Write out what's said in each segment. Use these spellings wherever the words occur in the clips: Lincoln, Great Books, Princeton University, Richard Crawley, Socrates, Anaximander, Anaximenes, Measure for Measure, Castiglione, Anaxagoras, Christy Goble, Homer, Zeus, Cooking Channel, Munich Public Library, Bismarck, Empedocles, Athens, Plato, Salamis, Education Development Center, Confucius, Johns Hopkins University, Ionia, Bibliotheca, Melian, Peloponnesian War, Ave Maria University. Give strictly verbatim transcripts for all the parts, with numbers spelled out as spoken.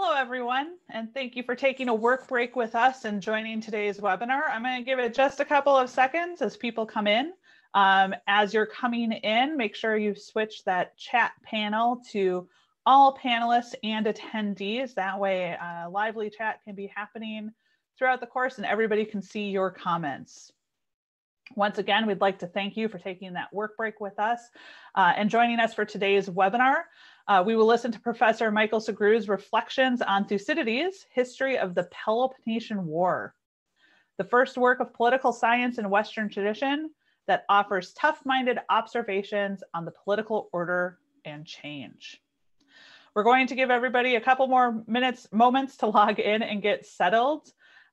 Hello, everyone, and thank you for taking a work break with us and joining today's webinar. I'm going to give it just a couple of seconds as people come in. Um, as you're coming in, make sure you switch that chat panel to all panelists and attendees. That way, uh, lively chat can be happening throughout the course and everybody can see your comments. Once again, we'd like to thank you for taking that work break with us uh, and joining us for today's webinar. Uh, we will listen to Professor Michael Sugrue's reflections on Thucydides, History of the Peloponnesian War, the first work of political science in Western tradition that offers tough-minded observations on the political order and change. We're going to give everybody a couple more minutes, moments to log in and get settled.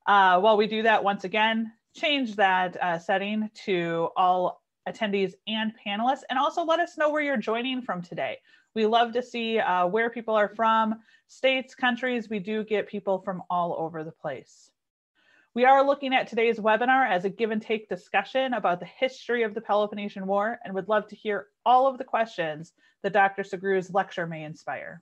Uh, while we do that, once again, change that uh, setting to all attendees and panelists, and also let us know where you're joining from today. We love to see uh, where people are from, states, countries. We do get people from all over the place. We are looking at today's webinar as a give and take discussion about the history of the Peloponnesian War, and would love to hear all of the questions that Doctor Sugrue's lecture may inspire.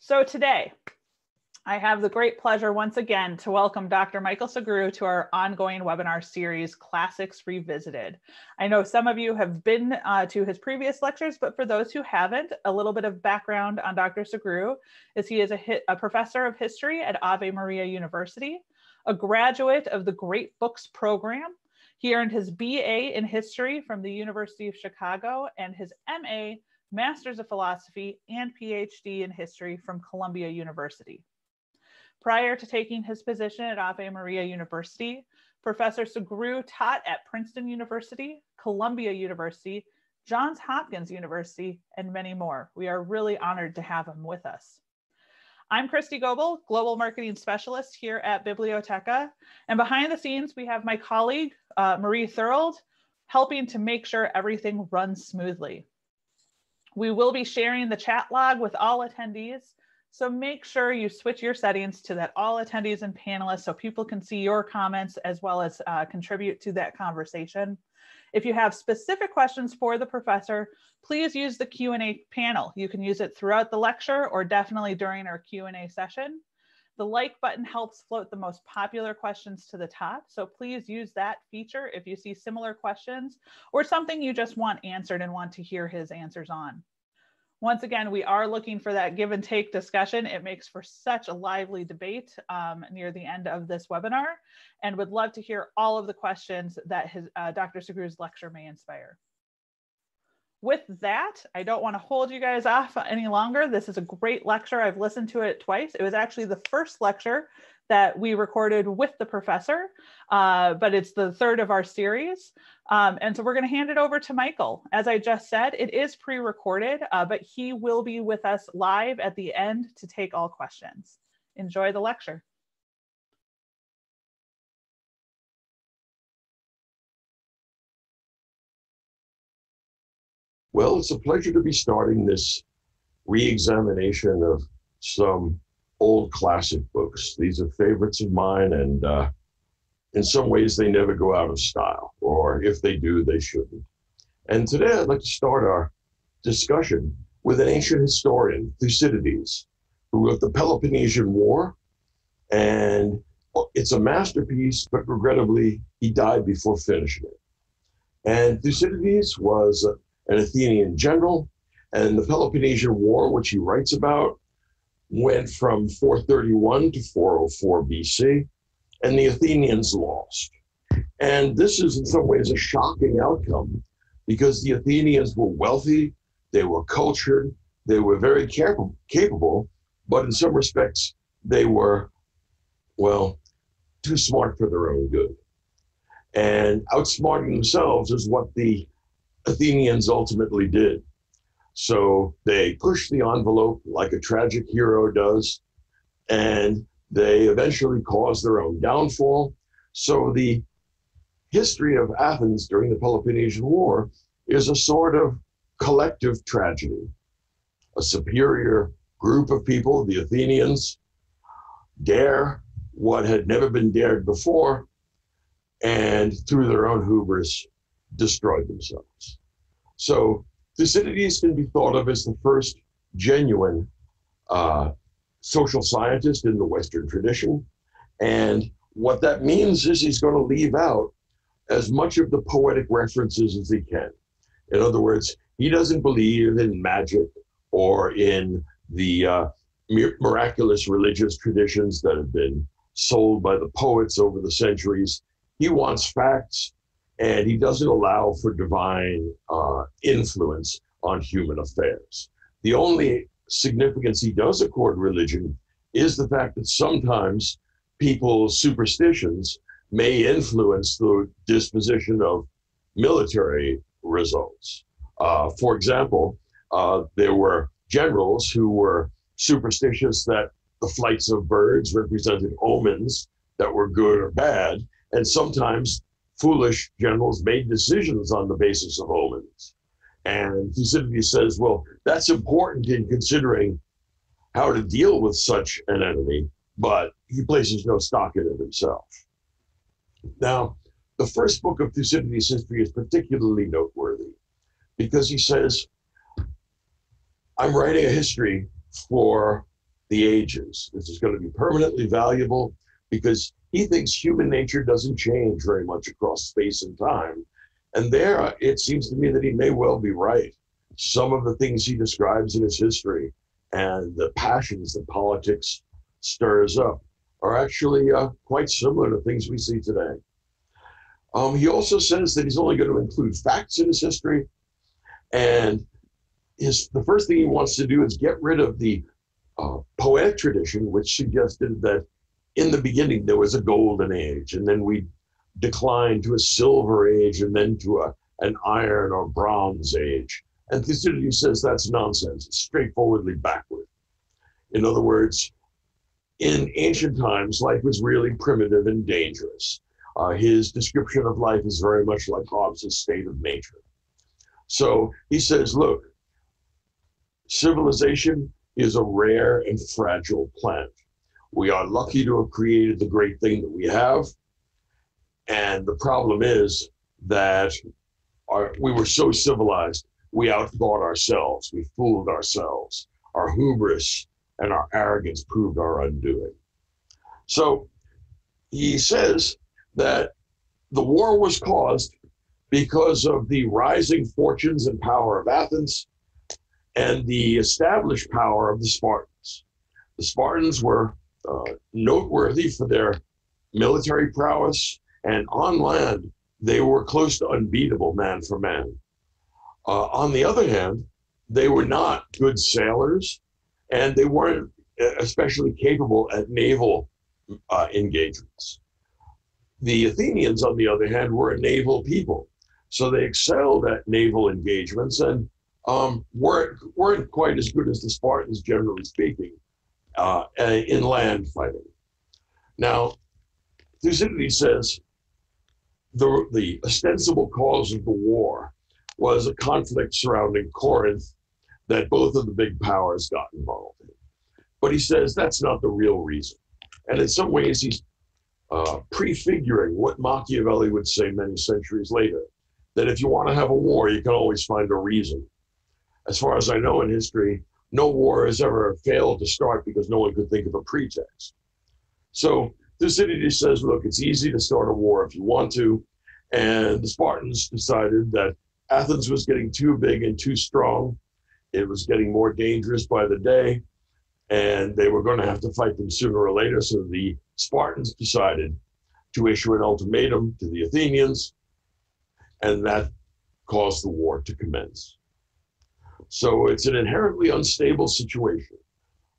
So today, I have the great pleasure once again to welcome Doctor Michael Sugrue to our ongoing webinar series, Classics Revisited. I know some of you have been uh, to his previous lectures, but for those who haven't, a little bit of background on Doctor Sugrue is he is a, a professor of history at Ave Maria University, a graduate of the Great Books program. He earned his B A in history from the University of Chicago and his M A, Master's of Philosophy, and P H D in history from Columbia University. Prior to taking his position at Ave Maria University, Professor Sugrue taught at Princeton University, Columbia University, Johns Hopkins University, and many more. We are really honored to have him with us. I'm Christy Goble, Global Marketing Specialist here at Bibliotheca. And behind the scenes, we have my colleague, uh, Marie Thurold, helping to make sure everything runs smoothly. We will be sharing the chat log with all attendees, so make sure you switch your settings to that all attendees and panelists so people can see your comments as well as uh, contribute to that conversation. If you have specific questions for the professor, please use the Q and A panel. You can use it throughout the lecture or definitely during our Q and A session. The like button helps float the most popular questions to the top, so please use that feature if you see similar questions or something you just want answered and want to hear his answers on. Once again, we are looking for that give and take discussion. It makes for such a lively debate um, near the end of this webinar, and would love to hear all of the questions that his, uh, Doctor Sugrue's lecture may inspire. With that, I don't want to hold you guys off any longer. This is a great lecture. I've listened to it twice. It was actually the first lecture that we recorded with the professor, uh, but it's the third of our series. Um, and so we're gonna hand it over to Michael. As I just said, it is pre-recorded, uh, but he will be with us live at the end to take all questions. Enjoy the lecture. Well, it's a pleasure to be starting this re-examination of some old classic books. These are favorites of mine, and uh, in some ways they never go out of style, or if they do, they shouldn't. And today I'd like to start our discussion with an ancient historian, Thucydides, who wrote the Peloponnesian War, and it's a masterpiece, but regrettably, he died before finishing it. And Thucydides was an Athenian general, and the Peloponnesian War, which he writes about, went from four thirty-one to four oh four B C, and the Athenians lost. And this is in some ways a shocking outcome, because the Athenians were wealthy, they were cultured, they were very capable, but in some respects they were, well, too smart for their own good. And outsmarting themselves is what the Athenians ultimately did. So they pushed the envelope like a tragic hero does, and they eventually caused their own downfall. So the history of Athens during the Peloponnesian War is a sort of collective tragedy. A superior group of people, the Athenians, dare what had never been dared before, and through their own hubris, destroyed themselves. So Thucydides can be thought of as the first genuine uh, social scientist in the Western tradition. And what that means is he's going to leave out as much of the poetic references as he can. In other words, he doesn't believe in magic or in the uh, miraculous religious traditions that have been sold by the poets over the centuries. He wants facts, and he doesn't allow for divine uh, influence on human affairs. The only significance he does accord religion is the fact that sometimes people's superstitions may influence the disposition of military results. Uh, for example, uh, there were generals who were superstitious that the flights of birds represented omens that were good or bad, and sometimes foolish generals made decisions on the basis of omens. And Thucydides says, well, that's important in considering how to deal with such an enemy, but he places no stock in it himself. Now, the first book of Thucydides' history is particularly noteworthy because he says, I'm writing a history for the ages. This is going to be permanently valuable because he thinks human nature doesn't change very much across space and time. And there, it seems to me that he may well be right. Some of the things he describes in his history and the passions that politics stirs up are actually uh, quite similar to things we see today. Um, he also says that he's only going to include facts in his history, and his, the first thing he wants to do is get rid of the uh, poetic tradition, which suggested that in the beginning there was a golden age, and then we declined to a silver age, and then to a, an iron or bronze age. And Thucydides says that's nonsense. It's straightforwardly backward. In other words, in ancient times, life was really primitive and dangerous. Uh, his description of life is very much like Hobbes' state of nature. So he says, look, civilization is a rare and fragile plant. We are lucky to have created the great thing that we have. And the problem is that our, we were so civilized, we outthought ourselves, we fooled ourselves, our hubris and our arrogance proved our undoing. So he says that the war was caused because of the rising fortunes and power of Athens and the established power of the Spartans. The Spartans were uh, noteworthy for their military prowess, and on land, they were close to unbeatable man for man. Uh, on the other hand, they were not good sailors, and they weren't especially capable at naval uh, engagements. The Athenians, on the other hand, were a naval people. So they excelled at naval engagements and um, weren't, weren't quite as good as the Spartans, generally speaking, uh, in land fighting. Now, Thucydides says the, the ostensible cause of the war was a conflict surrounding Corinth that both of the big powers got involved in. But he says that's not the real reason. And in some ways, he's uh, prefiguring what Machiavelli would say many centuries later, that if you want to have a war, you can always find a reason. As far as I know in history, no war has ever failed to start because no one could think of a pretext. So Thucydides says, look, it's easy to start a war if you want to. And the Spartans decided that Athens was getting too big and too strong. It was getting more dangerous by the day, and they were going to have to fight them sooner or later. So the Spartans decided to issue an ultimatum to the Athenians, and that caused the war to commence. So it's an inherently unstable situation,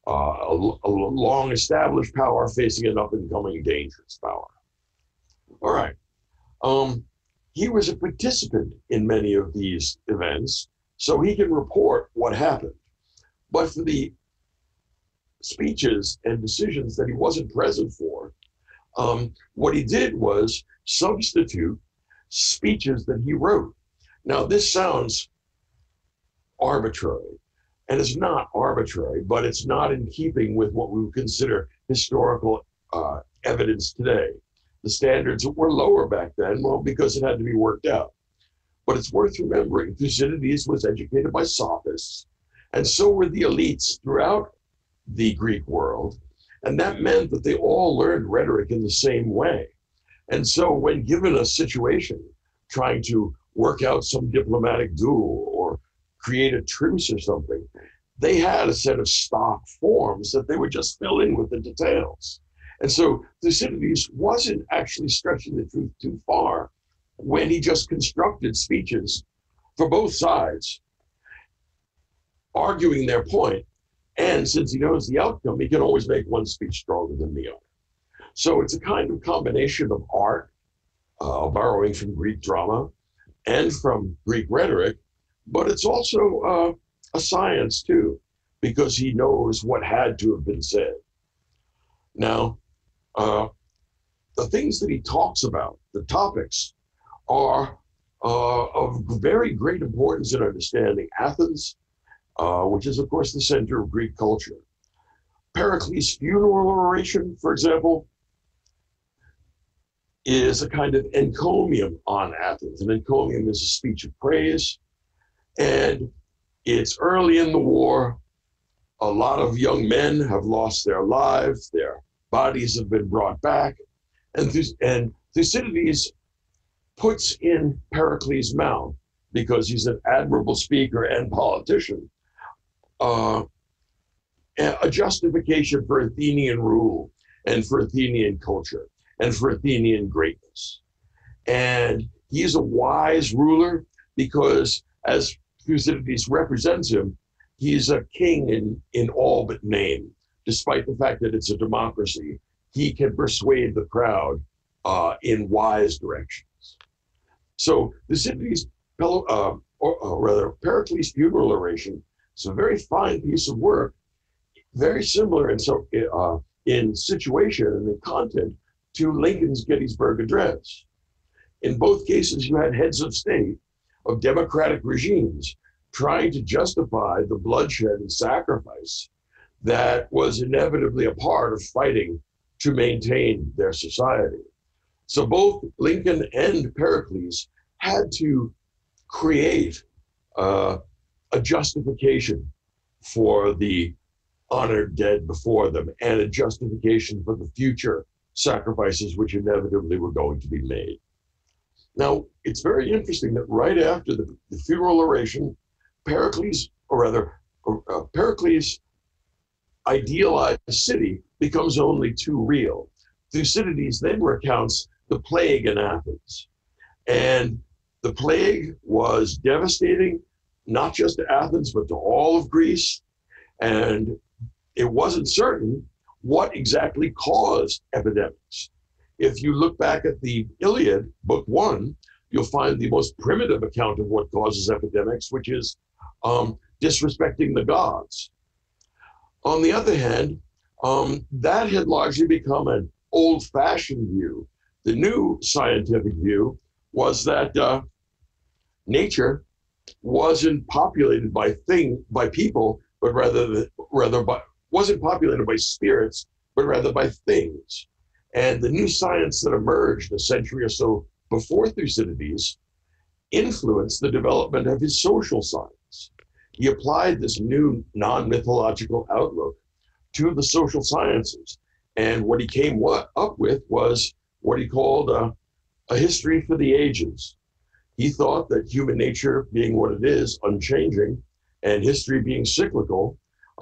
uh, a, a long-established power facing an up-and-coming dangerous power. All right. Um, he was a participant in many of these events, so he can report what happened. But for the speeches and decisions that he wasn't present for, um, what he did was substitute speeches that he wrote. Now, this sounds arbitrary, and it's not arbitrary, but it's not in keeping with what we would consider historical uh, evidence today. The standards were lower back then, well, because it had to be worked out. But it's worth remembering Thucydides was educated by sophists, and so were the elites throughout the Greek world. And that meant that they all learned rhetoric in the same way. And so when given a situation, trying to work out some diplomatic duel or create a truce or something, they had a set of stock forms that they would just fill in with the details. And so Thucydides wasn't actually stretching the truth too far when he just constructed speeches for both sides, arguing their point. And since he knows the outcome, he can always make one speech stronger than the other. So it's a kind of combination of art, uh, borrowing from Greek drama and from Greek rhetoric, but it's also uh, a science too, because he knows what had to have been said. Now, uh, the things that he talks about, the topics, are uh, of very great importance in understanding Athens, Uh, which is, of course, the center of Greek culture. Pericles' funeral oration, for example, is a kind of encomium on Athens. An encomium is a speech of praise, and it's early in the war. A lot of young men have lost their lives. Their bodies have been brought back. And, Thuc and Thucydides puts in Pericles' mouth, because he's an admirable speaker and politician, Uh, a justification for Athenian rule and for Athenian culture and for Athenian greatness. And he's a wise ruler because, as Thucydides represents him, he's a king in, in all but name. Despite the fact that it's a democracy, he can persuade the crowd uh, in wise directions. So Thucydides, uh, or, or rather Pericles' funeral oration, it's a very fine piece of work, very similar in, so, uh, in situation and in content to Lincoln's Gettysburg Address. In both cases, you had heads of state of democratic regimes trying to justify the bloodshed and sacrifice that was inevitably a part of fighting to maintain their society. So both Lincoln and Pericles had to create uh, a justification for the honored dead before them and a justification for the future sacrifices which inevitably were going to be made. Now, it's very interesting that right after the, the funeral oration, Pericles, or rather, uh, Pericles' idealized city becomes only too real. Thucydides then recounts the plague in Athens. And the plague was devastating, not just to Athens, but to all of Greece. And it wasn't certain what exactly caused epidemics. If you look back at the Iliad, book one, you'll find the most primitive account of what causes epidemics, which is um, disrespecting the gods. On the other hand, um, that had largely become an old-fashioned view. The new scientific view was that uh, nature wasn't populated by thing by people, but rather the, rather by wasn't populated by spirits, but rather by things. And the new science that emerged a century or so before Thucydides influenced the development of his social science. He applied this new non-mythological outlook to the social sciences, and what he came what, up with was what he called a, a history for the ages. He thought that human nature being what it is, unchanging, and history being cyclical,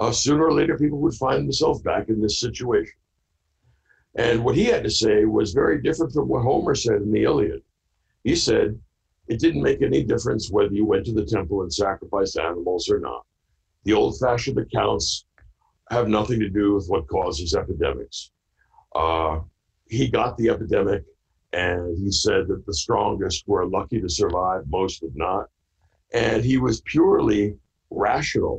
uh, sooner or later people would find themselves back in this situation. And what he had to say was very different from what Homer said in the Iliad. He said, it didn't make any difference whether you went to the temple and sacrificed animals or not. The old-fashioned accounts have nothing to do with what causes epidemics. Uh, he got the epidemic. And he said that the strongest were lucky to survive, most did not. And he was purely rational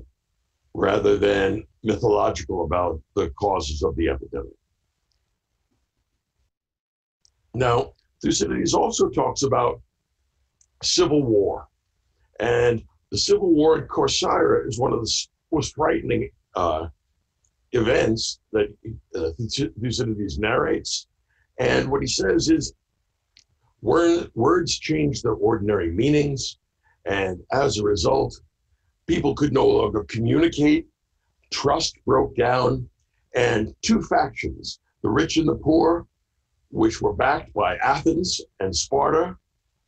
rather than mythological about the causes of the epidemic. Now, Thucydides also talks about civil war. And the civil war in Corcyra is one of the most frightening uh, events that uh, Thucydides narrates. And what he says is, Word, words changed their ordinary meanings, and as a result, people could no longer communicate, trust broke down, and two factions, the rich and the poor, which were backed by Athens and Sparta.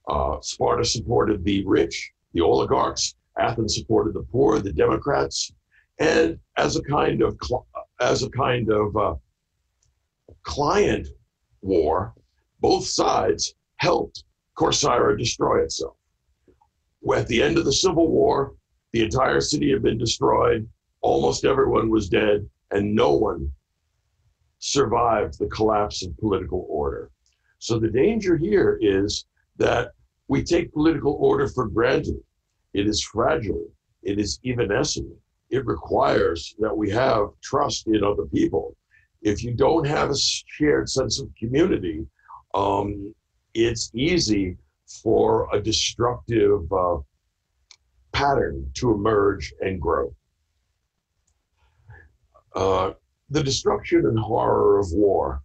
Uh, Sparta supported the rich, the oligarchs. Athens supported the poor, the Democrats. And as a kind of as a kind of uh, client war, both sides helped Corcyra destroy itself. At the end of the Civil War, the entire city had been destroyed. Almost everyone was dead, and no one survived the collapse of political order. So the danger here is that we take political order for granted. It is fragile. It is evanescent. It requires that we have trust in other people. If you don't have a shared sense of community, um, it's easy for a destructive uh, pattern to emerge and grow. Uh, the destruction and horror of war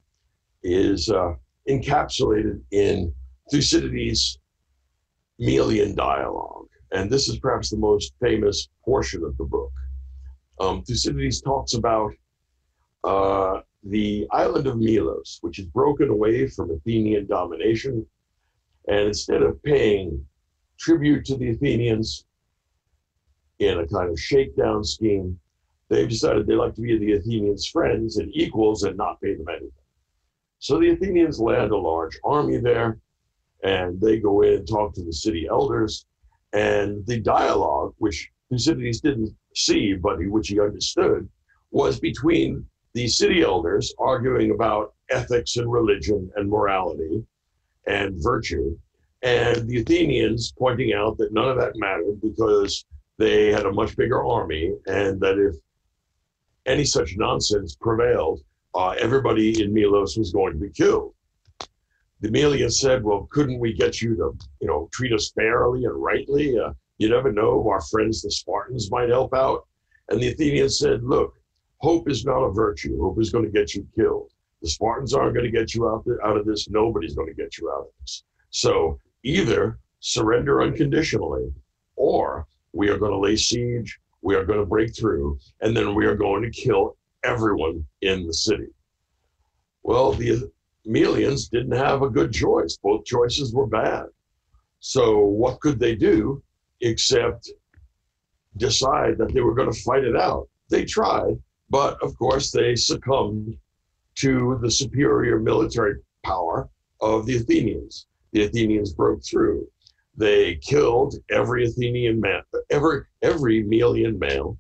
is uh, encapsulated in Thucydides' Melian dialogue. And this is perhaps the most famous portion of the book. Um, Thucydides talks about uh, the island of Melos, which is broken away from Athenian domination. And instead of paying tribute to the Athenians in a kind of shakedown scheme, they've decided they like to be the Athenians' friends and equals and not pay them anything. So the Athenians land a large army there, and they go in and talk to the city elders. And the dialogue, which Thucydides didn't see, but which he understood, was between the city elders arguing about ethics and religion and morality and virtue, and the Athenians pointing out that none of that mattered because they had a much bigger army, and that if any such nonsense prevailed, uh, everybody in Melos was going to be killed. The Melians said, well, couldn't we get you to, you know, treat us fairly and rightly? Uh, you never know, our friends, the Spartans, might help out. And the Athenians said, look, hope is not a virtue. Hope is going to get you killed. The Spartans aren't going to get you out, there, out of this. Nobody's going to get you out of this. So either surrender unconditionally, or we are going to lay siege, we are going to break through, and then we are going to kill everyone in the city. Well, the Melians didn't have a good choice. Both choices were bad. So what could they do except decide that they were going to fight it out? They tried, but of course they succumbed to the superior military power of the Athenians. The Athenians broke through. They killed every Athenian man, every, every Melian male.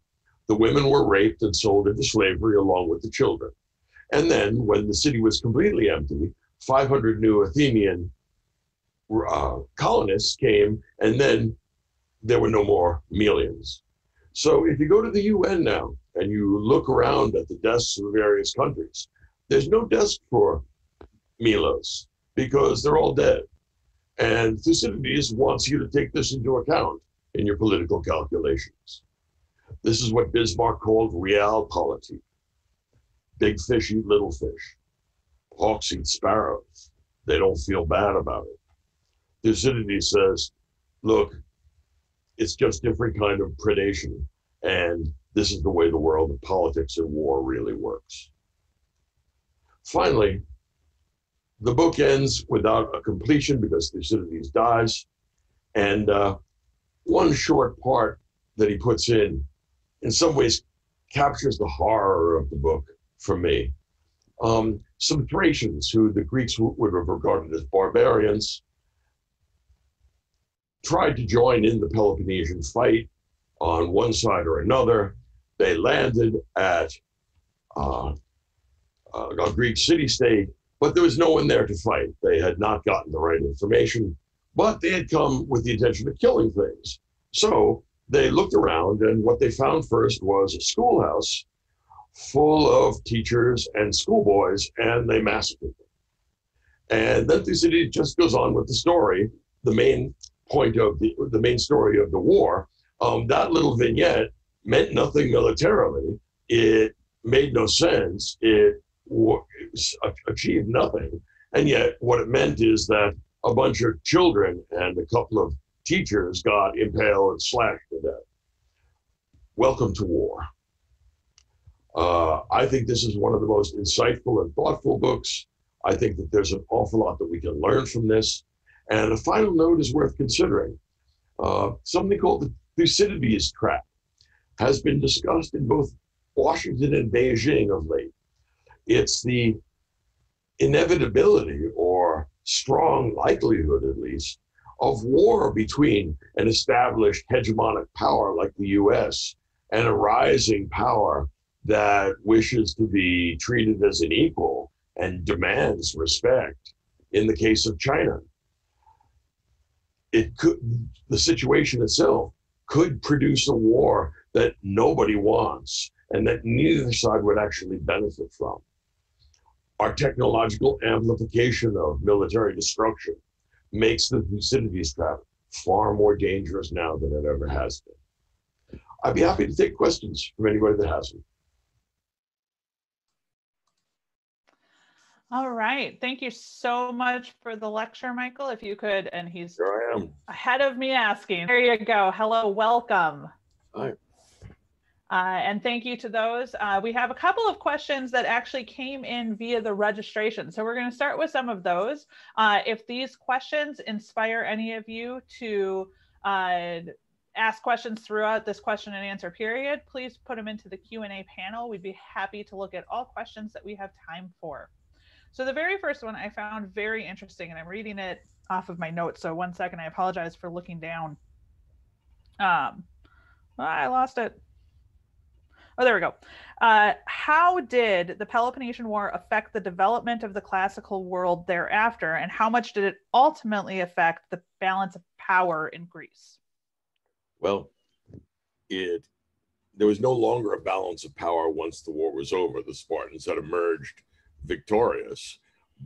The women were raped and sold into slavery along with the children. And then, when the city was completely empty, five hundred new Athenian uh, colonists came, and then there were no more Melians. So if you go to the U N now, and you look around at the desks of the various countries, there's no desk for Melos, because they're all dead. And Thucydides wants you to take this into account in your political calculations. This is what Bismarck called Realpolitik. Big fish eat little fish. Hawks eat sparrows. They don't feel bad about it. Thucydides says, look, it's just different kind of predation, and this is the way the world of politics and war really works. Finally, the book ends without a completion because Thucydides dies, and uh, one short part that he puts in, in some ways, captures the horror of the book. For me, um, some Thracians, who the Greeks would have regarded as barbarians, tried to join in the Peloponnesian fight on one side or another. They landed at uh, uh, a Greek city-state, but there was no one there to fight. They had not gotten the right information, but they had come with the intention of killing things. So they looked around, and what they found first was a schoolhouse full of teachers and schoolboys, and they massacred them. And then Thucydides just goes on with the story, the main point of the, the main story of the war. Um, that little vignette meant nothing militarily. It made no sense. It, it achieved nothing. And yet what it meant is that a bunch of children and a couple of teachers got impaled and slashed to death. Welcome to war. Uh, I think this is one of the most insightful and thoughtful books. I think that there's an awful lot that we can learn from this. And a final note is worth considering. Uh, something called the Thucydides Trap has been discussed in both Washington and Beijing of late. It's the inevitability, or strong likelihood at least, of war between an established hegemonic power like the U S and a rising power that wishes to be treated as an equal and demands respect. In the case of China, it could, the situation itself could produce a war that nobody wants and that neither side would actually benefit from. Our technological amplification of military destruction makes the Thucydides Trap far more dangerous now than it ever has been. I'd be happy to take questions from anybody that has them. All right, thank you so much for the lecture, Michael. If you could, and he's Here I am. ahead of me asking. There you go. Hello, welcome. Hi. Uh, and thank you to those. Uh, we have a couple of questions that actually came in via the registration. So we're going to start with some of those. Uh, if these questions inspire any of you to uh, ask questions throughout this question and answer period, please put them into the Q and A panel. We'd be happy to look at all questions that we have time for. So the very first one I found very interesting, and I'm reading it off of my notes. So one second, I apologize for looking down. Um, I lost it. Oh, there we go. Uh, how did the Peloponnesian War affect the development of the classical world thereafter, and how much did it ultimately affect the balance of power in Greece? Well, it there was no longer a balance of power once the war was over. The Spartans had emerged victorious,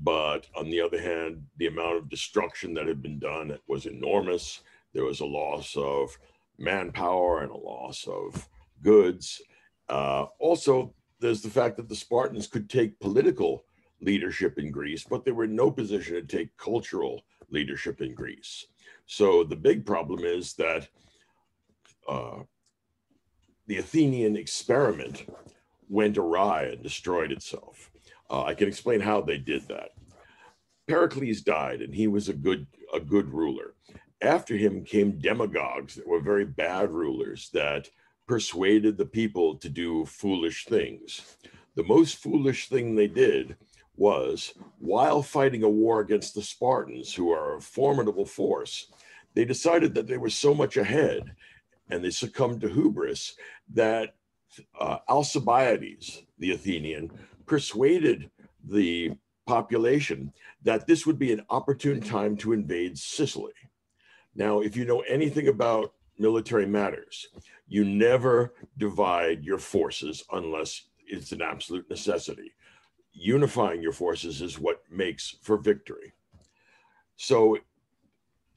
but on the other hand, the amount of destruction that had been done was enormous. There was a loss of manpower and a loss of goods. Uh, also, there's the fact that the Spartans could take political leadership in Greece, but they were in no position to take cultural leadership in Greece. So the big problem is that uh, the Athenian experiment went awry and destroyed itself. Uh, I can explain how they did that. Pericles died, and he was a good, a good ruler. After him came demagogues that were very bad rulers that persuaded the people to do foolish things. The most foolish thing they did was, while fighting a war against the Spartans, who are a formidable force, they decided that they were so much ahead, and they succumbed to hubris, that uh, Alcibiades, the Athenian, persuaded the population that this would be an opportune time to invade Sicily. Now, if you know anything about military matters, you never divide your forces unless it's an absolute necessity. Unifying your forces is what makes for victory. So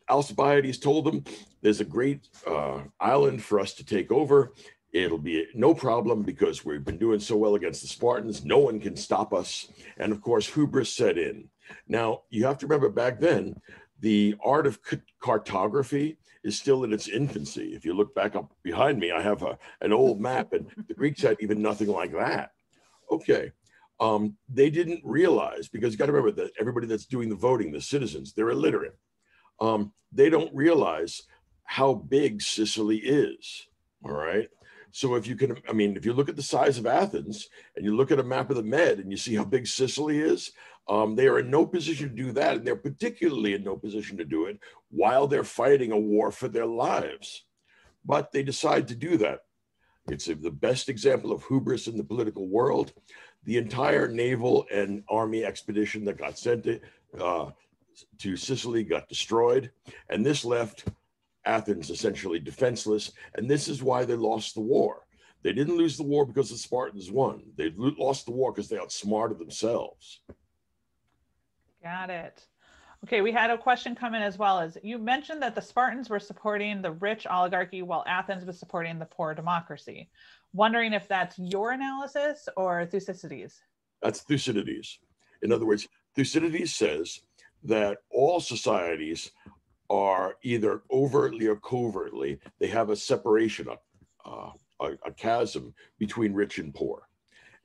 Alcibiades told them, there's a great uh, island for us to take over. It'll be no problem because we've been doing so well against the Spartans. No one can stop us. And of course, hubris set in. Now, you have to remember back then, the art of cartography is still in its infancy. If you look back up behind me, I have a, an old map, and the Greeks had even nothing like that. Okay, um, they didn't realize, because you gotta remember that everybody that's doing the voting, the citizens, they're illiterate. Um, they don't realize how big Sicily is, all right? So if you can, I mean, if you look at the size of Athens and you look at a map of the Med and you see how big Sicily is, um, they are in no position to do that. And they're particularly in no position to do it while they're fighting a war for their lives. But they decide to do that. It's the best example of hubris in the political world. The entire naval and army expedition that got sent to, uh, to Sicily got destroyed. And this left Athens essentially defenseless, and this is why they lost the war. They didn't lose the war because the Spartans won. They lost the war because they outsmarted themselves. Got it. Okay, we had a question come in as well. As you mentioned that the Spartans were supporting the rich oligarchy while Athens was supporting the poor democracy. Wondering if that's your analysis or Thucydides? That's Thucydides. In other words, Thucydides says that all societies are either overtly or covertly, they have a separation, uh, a, a chasm between rich and poor.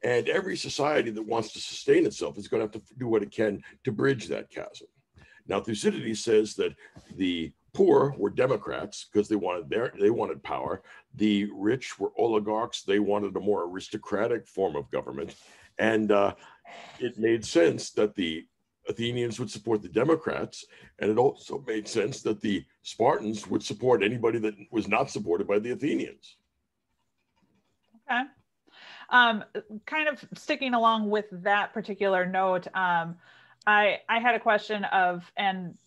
And every society that wants to sustain itself is going to have to do what it can to bridge that chasm. Now, Thucydides says that the poor were Democrats because they wanted their, they wanted power. The rich were oligarchs. They wanted a more aristocratic form of government. And uh, it made sense that the Athenians would support the Democrats. And it also made sense that the Spartans would support anybody that was not supported by the Athenians. Okay. Um, kind of sticking along with that particular note, um, I, I had a question of, and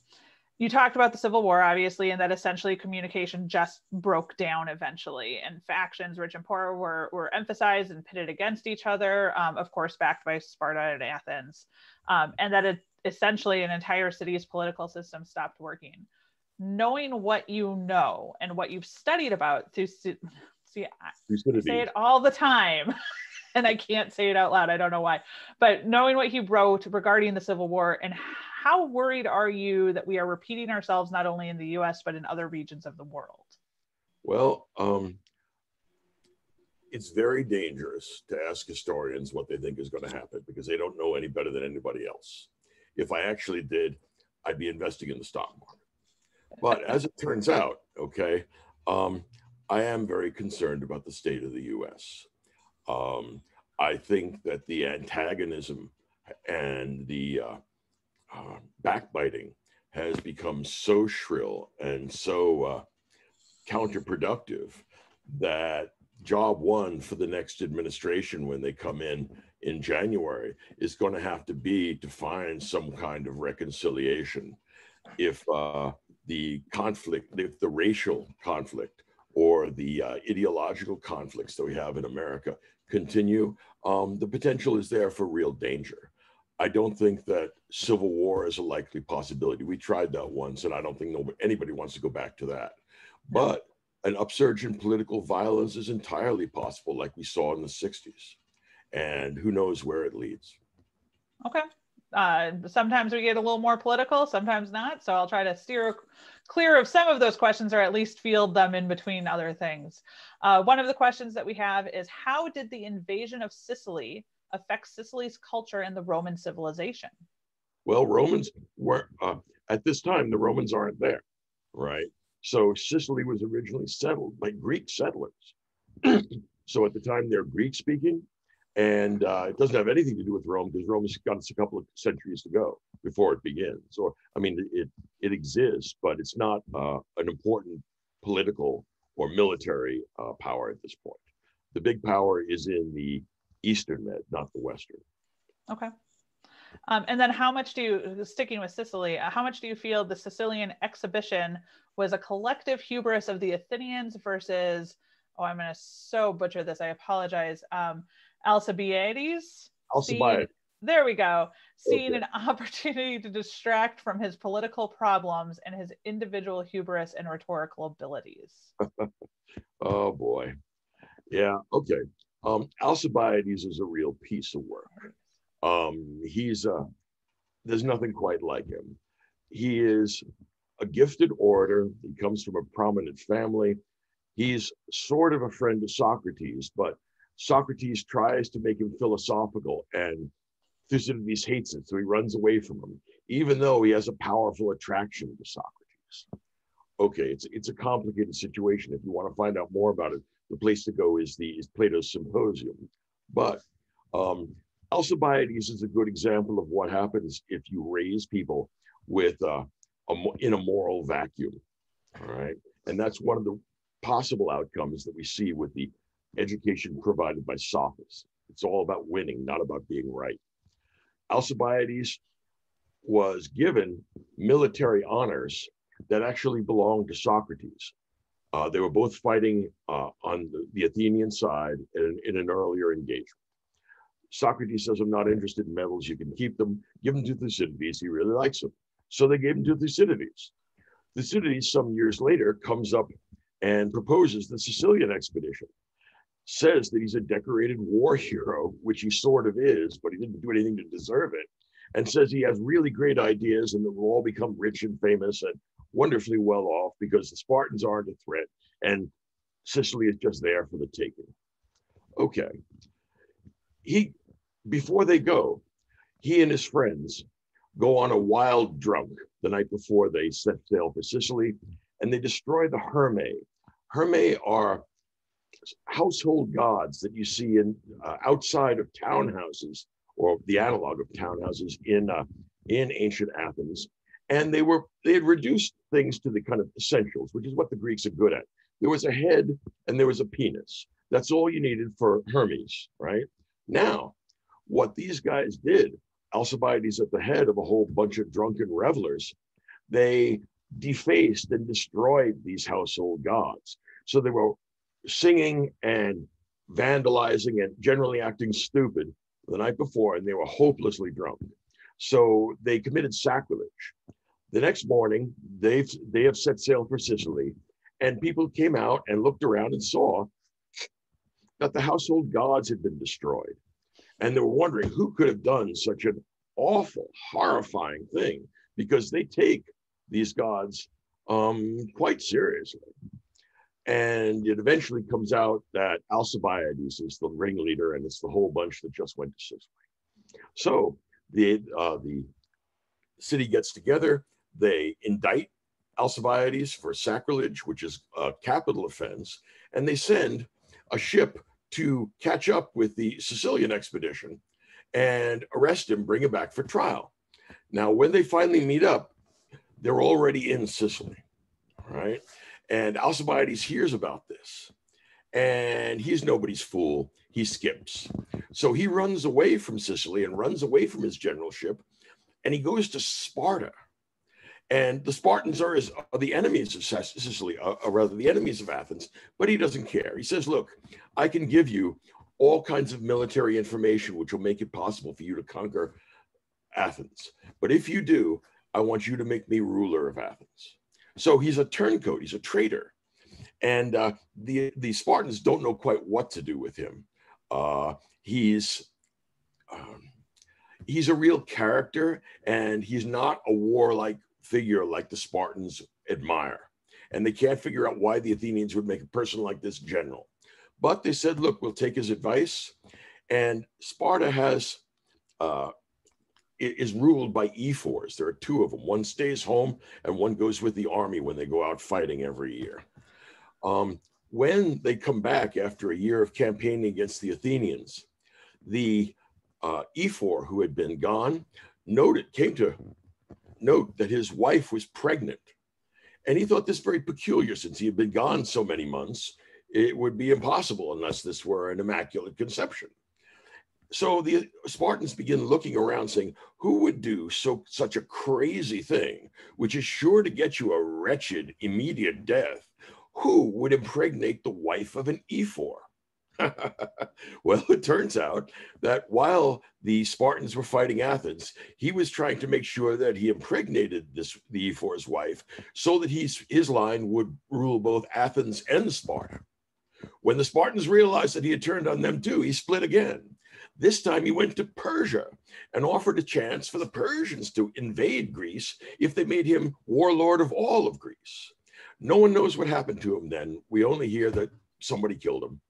you talked about the Civil War, obviously, and that essentially communication just broke down eventually, and factions, rich and poor, were, were emphasized and pitted against each other, um, of course, backed by Sparta and Athens, um, and that it, essentially an entire city's political system stopped working. Knowing what you know and what you've studied about, through, see, I say it all the time. And I can't say it out loud, I don't know why, but knowing what he wrote regarding the Civil War, and how worried are you that we are repeating ourselves not only in the U S but in other regions of the world? Well, um, it's very dangerous to ask historians what they think is going to happen because they don't know any better than anybody else. If I actually did, I'd be investing in the stock market. But as it turns out, okay, um, I am very concerned about the state of the U S Um, I think that the antagonism and the uh, uh, backbiting has become so shrill and so uh, counterproductive that job one for the next administration when they come in in January is going to have to be to find some kind of reconciliation. If uh, the conflict, if the racial conflict or the uh, ideological conflicts that we have in America continue, um, the potential is there for real danger. I don't think that civil war is a likely possibility. We tried that once, and I don't think nobody, anybody wants to go back to that. But an upsurge in political violence is entirely possible, like we saw in the sixties. And who knows where it leads. Okay. Uh, sometimes we get a little more political, sometimes not. So I'll try to steer clear of some of those questions, or at least field them in between other things. Uh, one of the questions that we have is, how did the invasion of Sicily affect Sicily's culture and the Roman civilization? Well, Romans were, uh, at this time, the Romans aren't there, right? So Sicily was originally settled by Greek settlers. So at the time, they're Greek speaking. And uh, it doesn't have anything to do with Rome because Rome's got us a couple of centuries to go before it begins. Or, I mean, it, it exists, but it's not uh, an important political or military uh, power at this point. The big power is in the Eastern Med, not the Western. Okay. Um, and then how much do you, sticking with Sicily, uh, how much do you feel the Sicilian exhibition was a collective hubris of the Athenians versus, oh, I'm going to so butcher this, I apologize, um, Alcibiades, Alcibiades. Seeing, there we go, seeing okay. an opportunity to distract from his political problems and his individual hubris and rhetorical abilities. Oh boy. Yeah, okay. Um, Alcibiades is a real piece of work. Um, he's, uh, there's nothing quite like him. He is a gifted orator. He comes from a prominent family. He's sort of a friend of Socrates, but Socrates tries to make him philosophical, and Thucydides hates it, so he runs away from him, even though he has a powerful attraction to Socrates. Okay, it's, it's a complicated situation. If you want to find out more about it, the place to go is, the, is Plato's Symposium. But um, Alcibiades is a good example of what happens if you raise people with uh, a, in a moral vacuum, all right? And that's one of the possible outcomes that we see with the education provided by sophists. It's all about winning, not about being right. Alcibiades was given military honors that actually belonged to Socrates. Uh, they were both fighting uh, on the, the Athenian side in, in an earlier engagement. Socrates says, I'm not interested in medals, you can keep them, give them to Thucydides, he really likes them. So they gave them to Thucydides. Thucydides, some years later, comes up and proposes the Sicilian expedition. Says that he's a decorated war hero, which he sort of is, but he didn't do anything to deserve it. and says he has really great ideas and that we'll all become rich and famous and wonderfully well off because the Spartans aren't a threat and Sicily is just there for the taking. Okay, he, before they go, he and his friends go on a wild drunk the night before they set sail for Sicily, and they destroy the Hermae. Hermae are household gods that you see in uh, outside of townhouses, or the analog of townhouses in uh, in ancient Athens, and they were they had reduced things to the kind of essentials, which is what the Greeks are good at. There was a head and there was a penis. That's all you needed for Hermes, right? Now, what these guys did, Alcibiades at the head of a whole bunch of drunken revelers, they defaced and destroyed these household gods. So they were singing and vandalizing and generally acting stupid the night before, and they were hopelessly drunk. So they committed sacrilege. The next morning, they've, they have set sail for Sicily, and people came out and looked around and saw that the household gods had been destroyed. And they were wondering who could have done such an awful, horrifying thing, because they take these gods um, quite seriously. And it eventually comes out that Alcibiades is the ringleader, and it's the whole bunch that just went to Sicily. So the, uh, the city gets together, they indict Alcibiades for sacrilege, which is a capital offense, and they send a ship to catch up with the Sicilian expedition and arrest him, bring him back for trial. Now, when they finally meet up, they're already in Sicily, all right? And Alcibiades hears about this, and he's nobody's fool, he skips. So he runs away from Sicily and runs away from his generalship, and he goes to Sparta. And the Spartans are, his, are the enemies of Sicily, or rather the enemies of Athens, but he doesn't care. He says, look, I can give you all kinds of military information which will make it possible for you to conquer Athens. But if you do, I want you to make me ruler of Athens. So he's a turncoat, he's a traitor. And uh, the, the Spartans don't know quite what to do with him. Uh, he's... Um, he's a real character, and he's not a warlike figure like the Spartans admire. And they can't figure out why the Athenians would make a person like this general. But they said, look, we'll take his advice. And Sparta has, uh, is ruled by ephors. There are two of them. One stays home and one goes with the army when they go out fighting every year. Um, when they come back after a year of campaigning against the Athenians, the uh, ephor who had been gone noted, came to note that his wife was pregnant, and he thought this very peculiar. Since he had been gone so many months, it would be impossible unless this were an immaculate conception. So the Spartans begin looking around saying, who would do so such a crazy thing, which is sure to get you a wretched immediate death? Who would impregnate the wife of an ephor? Well, it turns out that while the Spartans were fighting Athens, he was trying to make sure that he impregnated this, the ephor's wife, so that he's, his line would rule both Athens and Sparta. When the Spartans realized that he had turned on them too, he split again. This time he went to Persia and offered a chance for the Persians to invade Greece if they made him warlord of all of Greece. No one knows what happened to him then. We only hear that somebody killed him.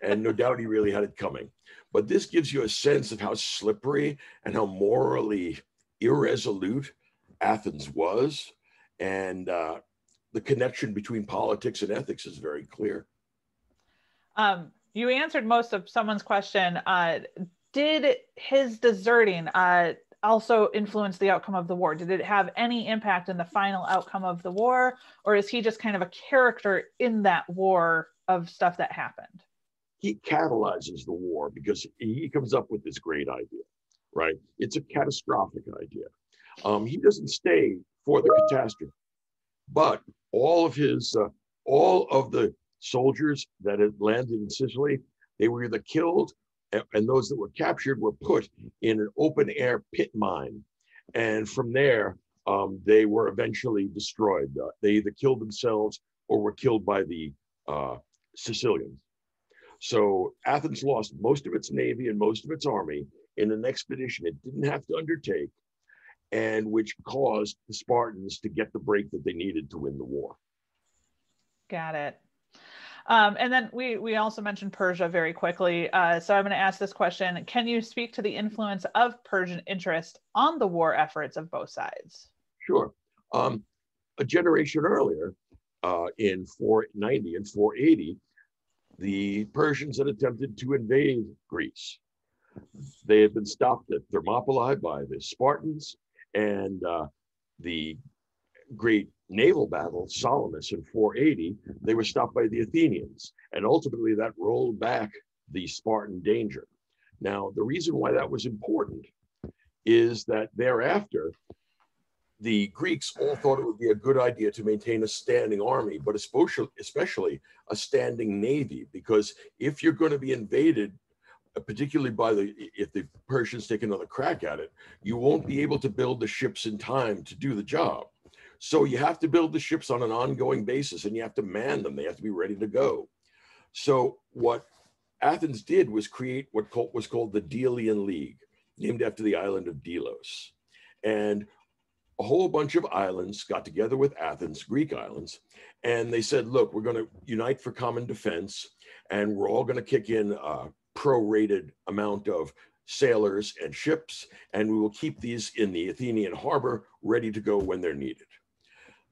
And no doubt he really had it coming. But this gives you a sense of how slippery and how morally irresolute Athens was. And uh, the connection between politics and ethics is very clear. Um, you answered most of someone's question. Uh, did his deserting uh, also influence the outcome of the war? Did it have any impact in the final outcome of the war? Or is he just kind of a character in that war of stuff that happened? He catalyzes the war because he comes up with this great idea, right? It's a catastrophic idea. Um, he doesn't stay for the catastrophe, but all of his, uh, all of the soldiers that had landed in Sicily, they were either killed, and those that were captured were put in an open air pit mine. And from there, um, they were eventually destroyed. Uh, they either killed themselves or were killed by the uh, Sicilians. So Athens lost most of its navy and most of its army in an expedition it didn't have to undertake, and which caused the Spartans to get the break that they needed to win the war. Got it. Um, and then we, we also mentioned Persia very quickly. Uh, so I'm going to ask this question. Can you speak to the influence of Persian interest on the war efforts of both sides? Sure. Um, a generation earlier, uh, in four ninety and four eighty, the Persians had attempted to invade Greece. They had been stopped at Thermopylae by the Spartans, and uh, the great naval battle, Salamis, in four eighty, they were stopped by the Athenians, and ultimately that rolled back the Spartan danger. Now, the reason why that was important is that thereafter, the Greeks all thought it would be a good idea to maintain a standing army, but especially a standing navy, because if you're going to be invaded, particularly by the, if the Persians take another crack at it, you won't be able to build the ships in time to do the job. So you have to build the ships on an ongoing basis, and you have to man them. They have to be ready to go. So what Athens did was create what was called the Delian League, named after the island of Delos. And a whole bunch of islands got together with Athens, Greek islands, and they said, look, we're going to unite for common defense, and we're all going to kick in a prorated amount of sailors and ships, and we will keep these in the Athenian harbor ready to go when they're needed.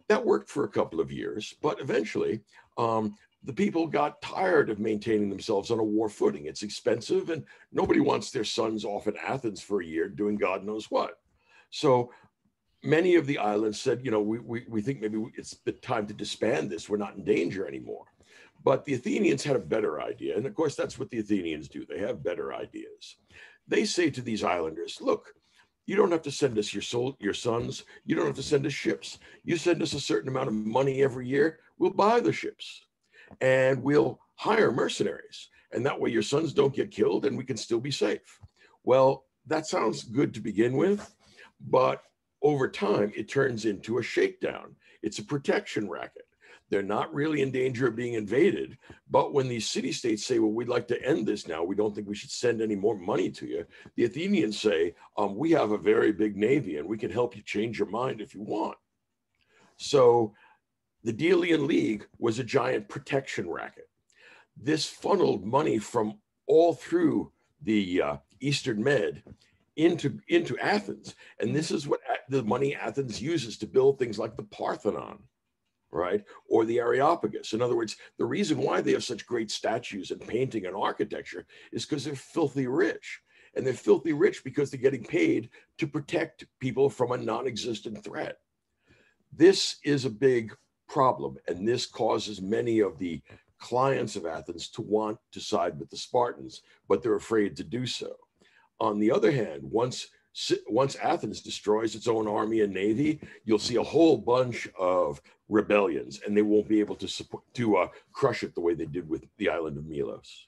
That worked for a couple of years, but eventually um, the people got tired of maintaining themselves on a war footing. It's expensive, and nobody wants their sons off in Athens for a year doing God knows what. So many of the islands said, you know, we, we, we think maybe it's the time to disband this. We're not in danger anymore. But the Athenians had a better idea. And of course, that's what the Athenians do. They have better ideas. They say to these islanders, look, you don't have to send us your, soul, your sons. You don't have to send us ships. You send us a certain amount of money every year. We'll buy the ships and we'll hire mercenaries. And that way your sons don't get killed and we can still be safe. Well, that sounds good to begin with, but over time, it turns into a shakedown. It's a protection racket. They're not really in danger of being invaded, but when these city-states say, well, we'd like to end this now, we don't think we should send any more money to you, the Athenians say, um, we have a very big navy and we can help you change your mind if you want. So the Delian League was a giant protection racket. This funneled money from all through the uh, Eastern Med into, into Athens. And this is what the money Athens uses to build things like the Parthenon, right? Or the Areopagus. In other words, the reason why they have such great statues and painting and architecture is because they're filthy rich. And they're filthy rich because they're getting paid to protect people from a non-existent threat. This is a big problem. And this causes many of the clients of Athens to want to side with the Spartans, but they're afraid to do so. On the other hand, once, once Athens destroys its own army and navy, you'll see a whole bunch of rebellions, and they won't be able to support, to uh, crush it the way they did with the island of Melos.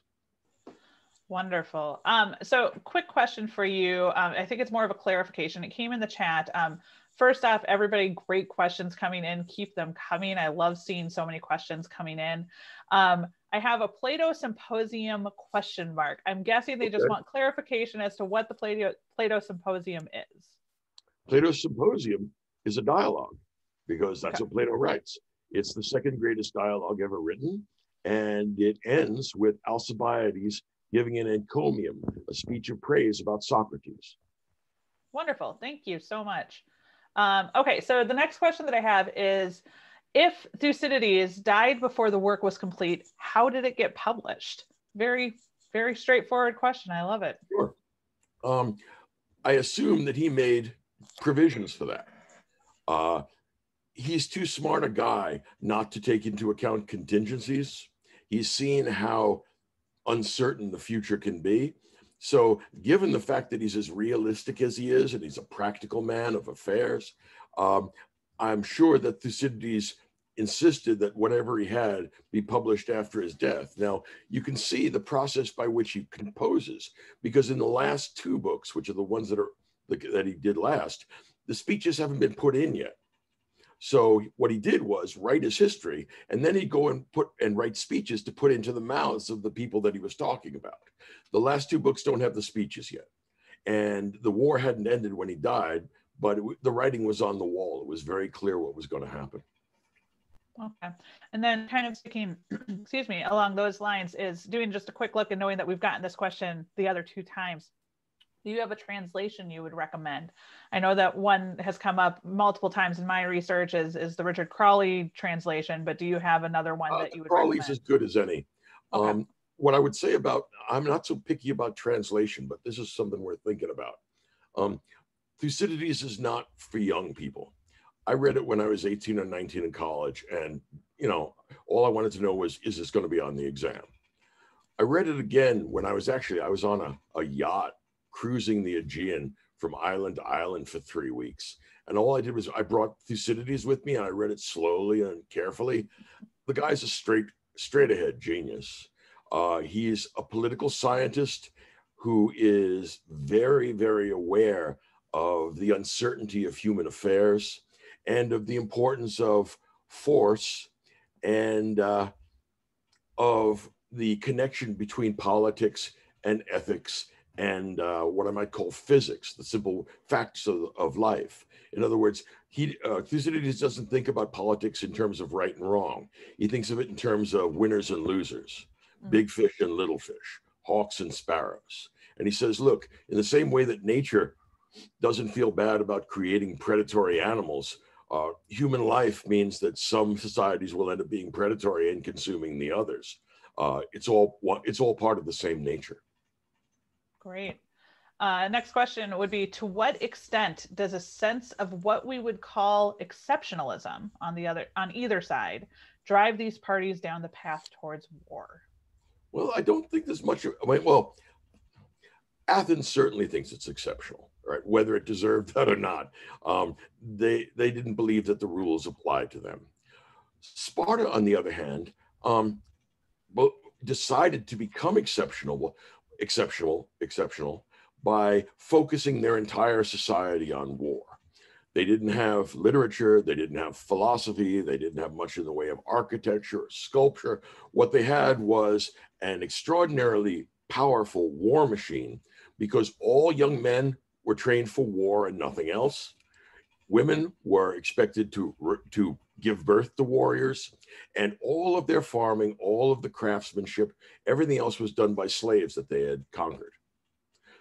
Wonderful. Um, so quick question for you. Um, I think it's more of a clarification. It came in the chat. Um, first off, everybody, great questions coming in. Keep them coming. I love seeing so many questions coming in. Um, I have a Plato Symposium question mark. I'm guessing they just okay. want clarification as to what the Plato, Plato Symposium is. Plato's Symposium is a dialogue, because that's okay. what Plato writes. It's the second greatest dialogue ever written, and it ends with Alcibiades giving an encomium, a speech of praise about Socrates. Wonderful, thank you so much. Um, okay, so the next question that I have is, if Thucydides died before the work was complete, how did it get published? Very, very straightforward question. I love it. Sure. Um, I assume that he made provisions for that. Uh, he's too smart a guy not to take into account contingencies. He's seen how uncertain the future can be. So given the fact that he's as realistic as he is, and he's a practical man of affairs, um, I'm sure that Thucydides insisted that whatever he had be published after his death. Now, you can see the process by which he composes, because in the last two books, which are the ones that are that he did last, the speeches haven't been put in yet. So what he did was write his history, and then he'd go and put and write speeches to put into the mouths of the people that he was talking about. The last two books don't have the speeches yet. And the war hadn't ended when he died, but it, the writing was on the wall. It was very clear what was going to happen. Okay. And then kind of sticking, excuse me, along those lines is doing just a quick look and knowing that we've gotten this question the other two times. Do you have a translation you would recommend? I know that one has come up multiple times in my research is, is the Richard Crawley translation, but do you have another one uh, that you would Crawley's recommend? Crawley's as good as any. Okay. Um, what I would say about, I'm not so picky about translation, but this is something we're thinking about. Um, Thucydides is not for young people. I read it when I was eighteen or nineteen in college, and you know, all I wanted to know was, is this going to be on the exam? I read it again when I was actually, I was on a, a yacht cruising the Aegean from island to island for three weeks. And all I did was I brought Thucydides with me and I read it slowly and carefully. The guy's a straight, straight ahead genius. Uh, he's a political scientist who is very, very aware of the uncertainty of human affairs and of the importance of force and uh, of the connection between politics and ethics and uh, what I might call physics, the simple facts of, of life. In other words, he, uh, Thucydides doesn't think about politics in terms of right and wrong. He thinks of it in terms of winners and losers, mm-hmm. big fish and little fish, hawks and sparrows. And he says, look, in the same way that nature doesn't feel bad about creating predatory animals, uh, human life means that some societies will end up being predatory and consuming the others. Uh, it's all it's all part of the same nature. Great. Uh, next question would be, to what extent does a sense of what we would call exceptionalism on the other on either side drive these parties down the path towards war? Well, I don't think there's much. I mean, well, Athens certainly thinks it's exceptional, right? Whether it deserved that or not, um, they they didn't believe that the rules applied to them. Sparta, on the other hand, um, decided to become exceptional. exceptional, exceptional by focusing their entire society on war. They didn't have literature, they didn't have philosophy, they didn't have much in the way of architecture or sculpture. What they had was an extraordinarily powerful war machine because all young men were trained for war and nothing else. Women were expected to, to give birth to warriors, and all of their farming, all of the craftsmanship, everything else was done by slaves that they had conquered.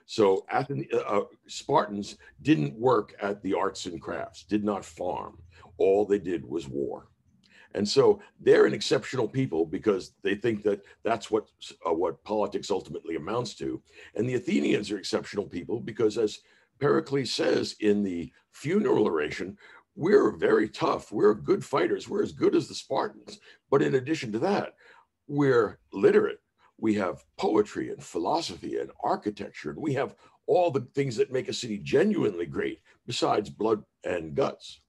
So Athens, uh, Spartans didn't work at the arts and crafts, did not farm. All they did was war. And so they're an exceptional people because they think that that's what, uh, what politics ultimately amounts to. And the Athenians are exceptional people because, as Pericles says in the funeral oration, we're very tough, we're good fighters, we're as good as the Spartans. But in addition to that, we're literate. We have poetry and philosophy and architecture, and we have all the things that make a city genuinely great besides blood and guts.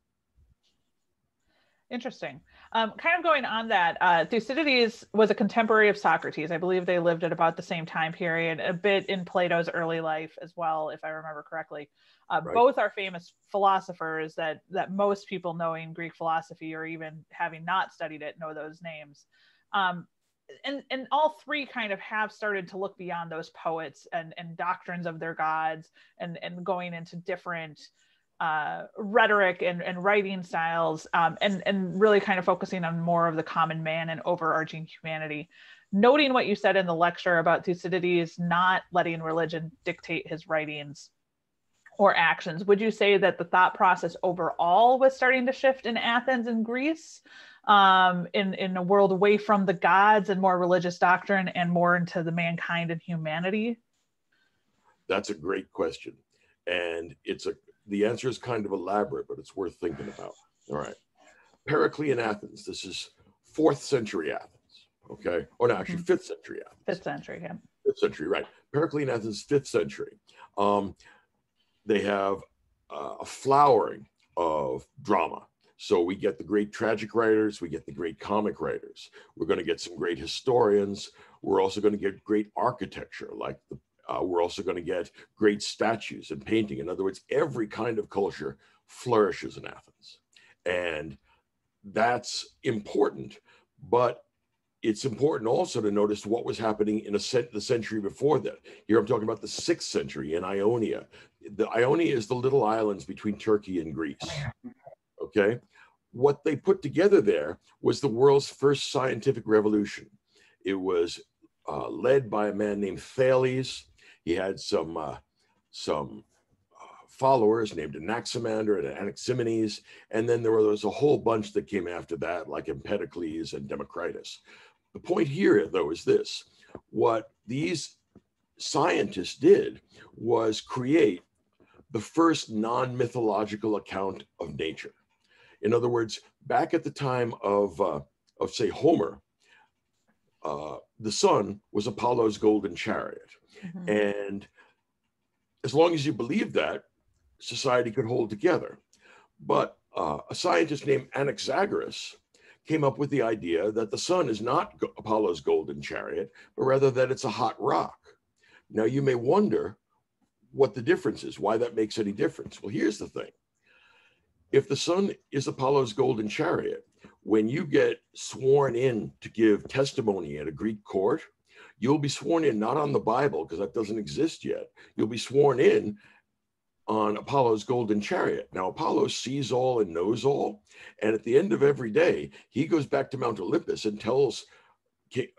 Interesting. Um, kind of going on that, uh, Thucydides was a contemporary of Socrates. I believe they lived at about the same time period, a bit in Plato's early life as well, if I remember correctly. Uh, right. Both are famous philosophers that, that most people knowing Greek philosophy or even having not studied it know those names. Um, and, and all three kind of have started to look beyond those poets and, and doctrines of their gods and, and going into different Uh, rhetoric and, and writing styles, um, and, and really kind of focusing on more of the common man and overarching humanity. Noting what you said in the lecture about Thucydides not letting religion dictate his writings or actions, would you say that the thought process overall was starting to shift in Athens and Greece, um, in, in a world away from the gods and more religious doctrine and more into the mankind and humanity? That's a great question. And it's a The answer is kind of elaborate, but it's worth thinking about. All right. Pericles in Athens. This is fourth century Athens. Okay. Oh, no, actually fifth century Athens. Fifth century, yeah. Fifth century, right. Pericles in Athens, fifth century. Um, they have uh, a flowering of drama. So we get the great tragic writers. We get the great comic writers. We're going to get some great historians. We're also going to get great architecture, like the Uh, we're also going to get great statues and painting. In other words, every kind of culture flourishes in Athens. And that's important. But it's important also to notice what was happening in a cent the century before that. Here I'm talking about the sixth century in Ionia. The Ionia is the little islands between Turkey and Greece, okay? What they put together there was the world's first scientific revolution. It was uh, led by a man named Thales. He had some, uh, some uh, followers named Anaximander and Anaximenes. And then there was a whole bunch that came after that, like Empedocles and Democritus. The point here, though, is this. What these scientists did was create the first non-mythological account of nature. In other words, back at the time of, uh, of say, Homer, uh, the sun was Apollo's golden chariot. Mm-hmm. And as long as you believed that, society could hold together. But uh, a scientist named Anaxagoras came up with the idea that the sun is not go- Apollo's golden chariot, but rather that it's a hot rock. Now, you may wonder what the difference is, why that makes any difference. Well, here's the thing. If the sun is Apollo's golden chariot, when you get sworn in to give testimony at a Greek court, you'll be sworn in not on the Bible, because that doesn't exist yet. You'll be sworn in on Apollo's golden chariot. Now, Apollo sees all and knows all. And at the end of every day, he goes back to Mount Olympus and tells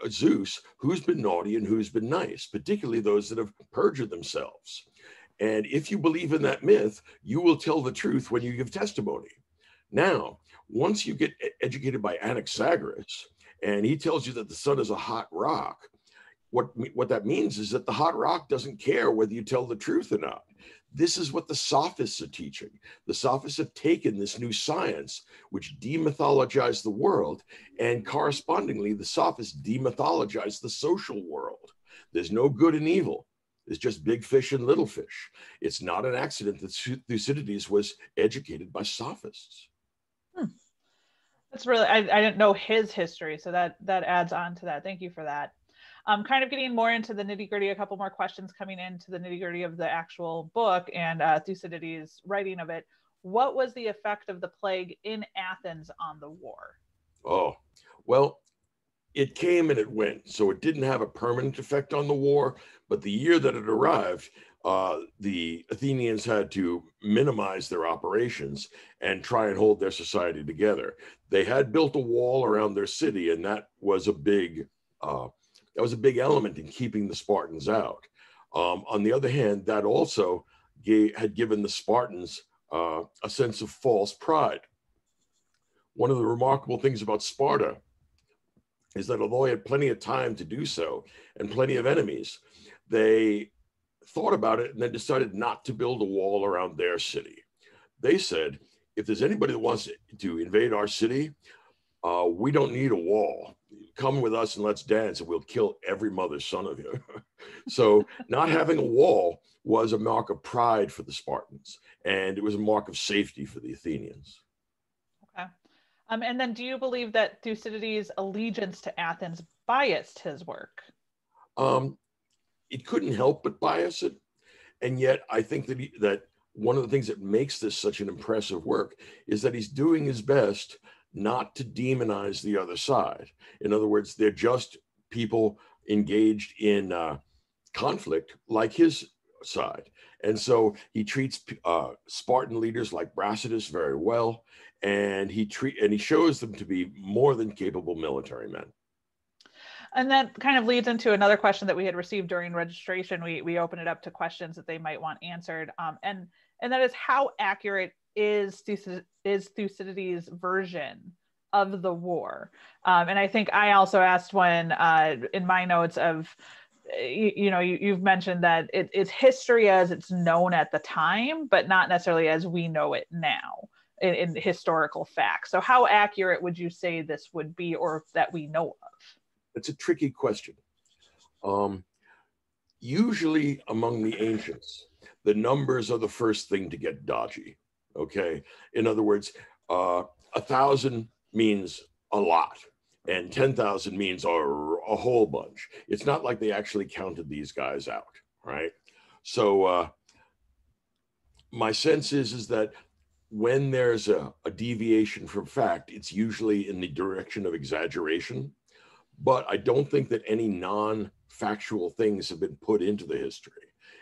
Zeus who's been naughty and who's been nice, particularly those that have perjured themselves. And if you believe in that myth, you will tell the truth when you give testimony. Now, once you get educated by Anaxagoras, and he tells you that the sun is a hot rock, what, what that means is that the hot rock doesn't care whether you tell the truth or not. This is what the sophists are teaching. The sophists have taken this new science, which demythologized the world, and correspondingly, the sophists demythologized the social world. There's no good and evil. It's just big fish and little fish. It's not an accident that Thucydides was educated by sophists. Hmm. That's really, I, I didn't know his history, so that, that adds on to that. Thank you for that. Um, kind of getting more into the nitty gritty, a couple more questions coming into the nitty gritty of the actual book and uh, Thucydides' writing of it. What was the effect of the plague in Athens on the war? Oh, well, it came and it went, so it didn't have a permanent effect on the war. But the year that it arrived, uh, the Athenians had to minimize their operations and try and hold their society together. They had built a wall around their city, and that was a big uh, that was a big element in keeping the Spartans out. Um, on the other hand, that also gave, had given the Spartans uh, a sense of false pride. One of the remarkable things about Sparta is that although he had plenty of time to do so and plenty of enemies, they thought about it and then decided not to build a wall around their city. They said, if there's anybody that wants to invade our city, uh, we don't need a wall. Come with us and let's dance and we'll kill every mother's son of you. So not having a wall was a mark of pride for the Spartans, and it was a mark of safety for the Athenians. Um, and then do you believe that Thucydides' allegiance to Athens biased his work? Um, it couldn't help but bias it. And yet I think that, he, that one of the things that makes this such an impressive work is that he's doing his best not to demonize the other side. In other words, they're just people engaged in uh, conflict like his side. And so he treats uh, Spartan leaders like Brasidas very well. And he treat and he shows them to be more than capable military men. And that kind of leads into another question that we had received during registration. We we opened it up to questions that they might want answered. Um, and and that is, how accurate is Thucydides, is Thucydides' version of the war? Um, and I think I also asked when uh, in my notes of, you, you know, you, you've mentioned that it, it's history as it's known at the time, but not necessarily as we know it now. In, in historical facts. So how accurate would you say this would be, or that we know of? It's a tricky question. Um, usually among the ancients, the numbers are the first thing to get dodgy, okay? In other words, uh, a thousand means a lot, and ten thousand means a, a whole bunch. It's not like they actually counted these guys out, right? So uh, my sense is, is that when there's a, a deviation from fact, it's usually in the direction of exaggeration. But I don't think that any non-factual things have been put into the history.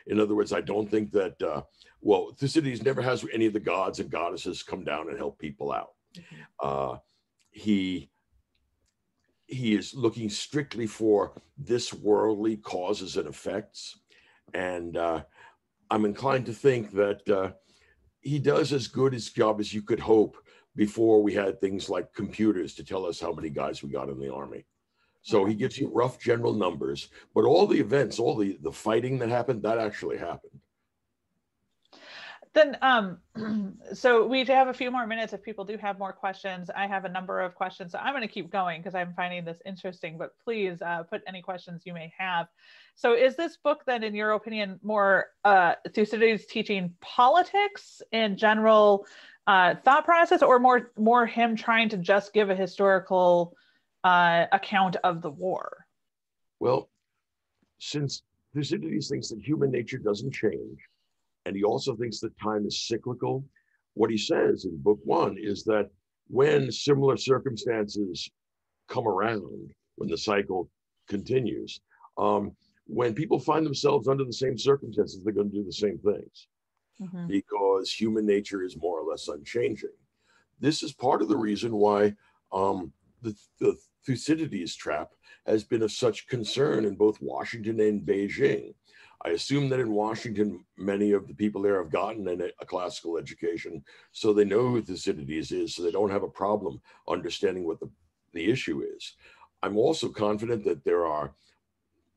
In other words, I don't think that, uh, well, Thucydides never has any of the gods and goddesses come down and help people out. Uh, he, he is looking strictly for this worldly causes and effects. And uh, I'm inclined to think that uh, he does as good his job as you could hope before we had things like computers to tell us how many guys we got in the army. So he gives you rough general numbers, but all the events, all the, the fighting that happened, that actually happened. Then, um, so we have a few more minutes if people do have more questions. I have a number of questions, so I'm going to keep going because I'm finding this interesting, but please uh, put any questions you may have. So is this book then, in your opinion, more uh, Thucydides teaching politics in general uh, thought process, or more, more him trying to just give a historical Uh, account of the war? Well, since Thucydides thinks that human nature doesn't change, and he also thinks that time is cyclical, what he says in book one is that when similar circumstances come around, when the cycle continues, um, when people find themselves under the same circumstances, they're going to do the same things, mm-hmm. because human nature is more or less unchanging. This is part of the reason why um, the, the Thucydides Trap has been of such concern in both Washington and Beijing. I assume that in Washington, many of the people there have gotten an, a classical education, so they know who Thucydides is, so they don't have a problem understanding what the, the issue is. I'm also confident that there are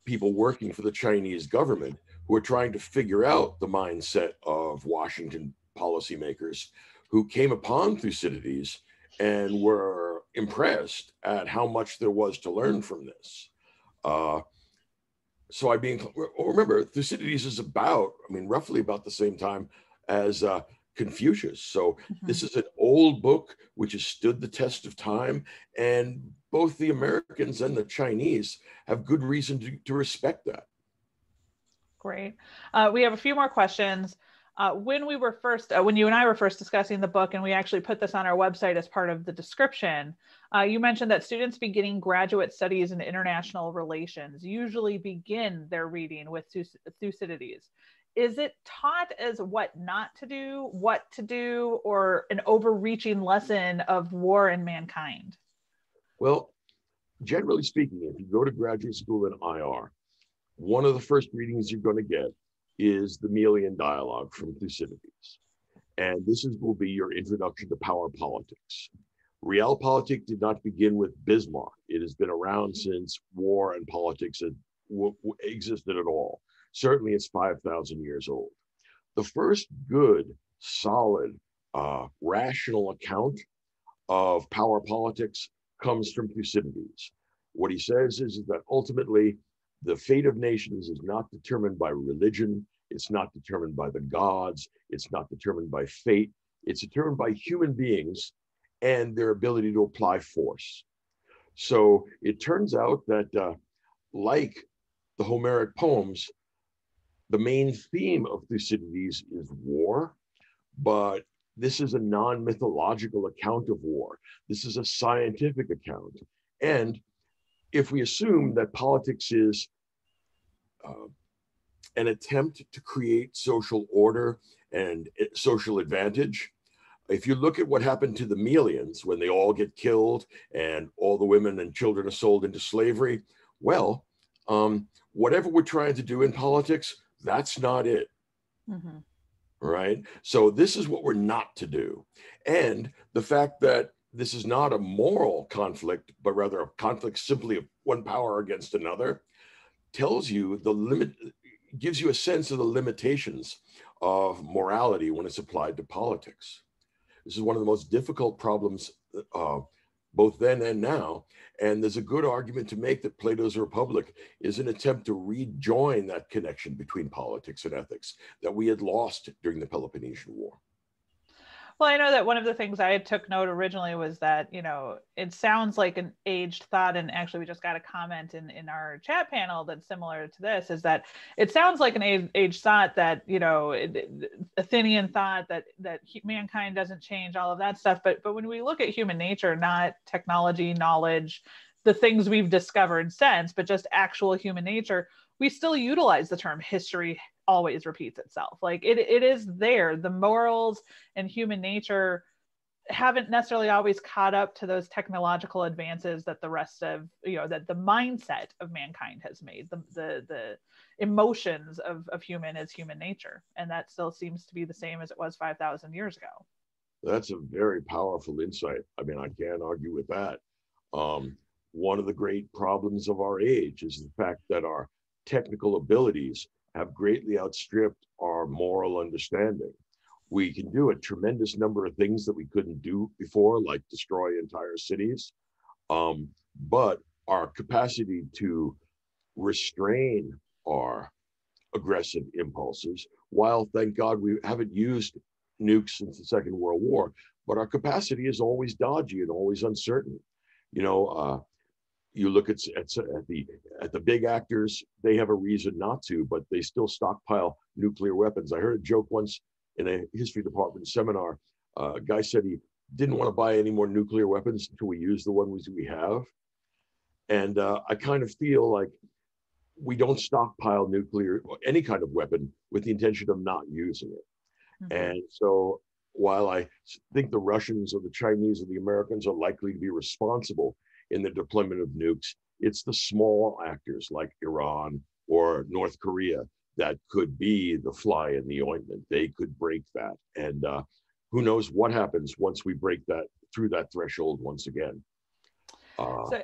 people working for the Chinese government who are trying to figure out the mindset of Washington policymakers who came upon Thucydides and were impressed at how much there was to learn from this. Uh, so I being, remember, Thucydides is about, I mean, roughly about the same time as uh, Confucius. So mm-hmm. this is an old book which has stood the test of time, and both the Americans and the Chinese have good reason to, to respect that. Great. Uh, we have a few more questions. Uh, when we were first, uh, when you and I were first discussing the book, and we actually put this on our website as part of the description, uh, you mentioned that students beginning graduate studies in international relations usually begin their reading with Thucydides. Is it taught as what not to do, what to do, or an overreaching lesson of war and mankind? Well, generally speaking, if you go to graduate school in I R, one of the first readings you're going to get is the Melian dialogue from Thucydides. And this is, will be your introduction to power politics. Realpolitik did not begin with Bismarck. It has been around since war and politics had w w existed at all. Certainly it's five thousand years old. The first good, solid, uh, rational account of power politics comes from Thucydides. What he says is, is that ultimately, the fate of nations is not determined by religion. It's not determined by the gods. It's not determined by fate. It's determined by human beings and their ability to apply force. So it turns out that uh, like the Homeric poems, the main theme of Thucydides is war, but this is a non-mythological account of war. This is a scientific account. And if we assume that politics is uh, an attempt to create social order and social advantage, if you look at what happened to the Melians when they all get killed and all the women and children are sold into slavery, well, um, whatever we're trying to do in politics, that's not it, mm-hmm. right? So this is what we're not to do. And the fact that this is not a moral conflict, but rather a conflict simply of one power against another, tells you the limit, gives you a sense of the limitations of morality when it's applied to politics. This is one of the most difficult problems uh, both then and now. And there's a good argument to make that Plato's Republic is an attempt to rejoin that connection between politics and ethics that we had lost during the Peloponnesian War. Well, I know that one of the things I took note originally was that, you know, it sounds like an aged thought, and actually we just got a comment in, in our chat panel that's similar to this, is that it sounds like an aged thought that, you know, it, Athenian thought that that mankind doesn't change, all of that stuff. But, but when we look at human nature, not technology, knowledge, the things we've discovered since, but just actual human nature, we still utilize the term history always repeats itself. Like it, it is there. The morals and human nature haven't necessarily always caught up to those technological advances that the rest of, you know, that the mindset of mankind has made, the the, the emotions of, of human is human nature. And that still seems to be the same as it was five thousand years ago. That's a very powerful insight. I mean, I can't argue with that. Um, one of the great problems of our age is the fact that our technical abilities have greatly outstripped our moral understanding. We can do a tremendous number of things that we couldn't do before, like destroy entire cities. Um, but our capacity to restrain our aggressive impulses, while thank God we haven't used nukes since the Second World War, but our capacity is always dodgy and always uncertain. You know, uh, you look at, at, at the at the big actors, they have a reason not to, but they still stockpile nuclear weapons. I heard a joke once in a history department seminar. Uh, a guy said he didn't want to buy any more nuclear weapons until we use the ones we have. And uh, I kind of feel like we don't stockpile nuclear, or any kind of weapon, with the intention of not using it. Mm-hmm. And so while I think the Russians or the Chinese or the Americans are likely to be responsible in the deployment of nukes, it's the small actors like Iran or North Korea that could be the fly in the ointment. They could break that. And uh, who knows what happens once we break that through that threshold once again. Uh, so,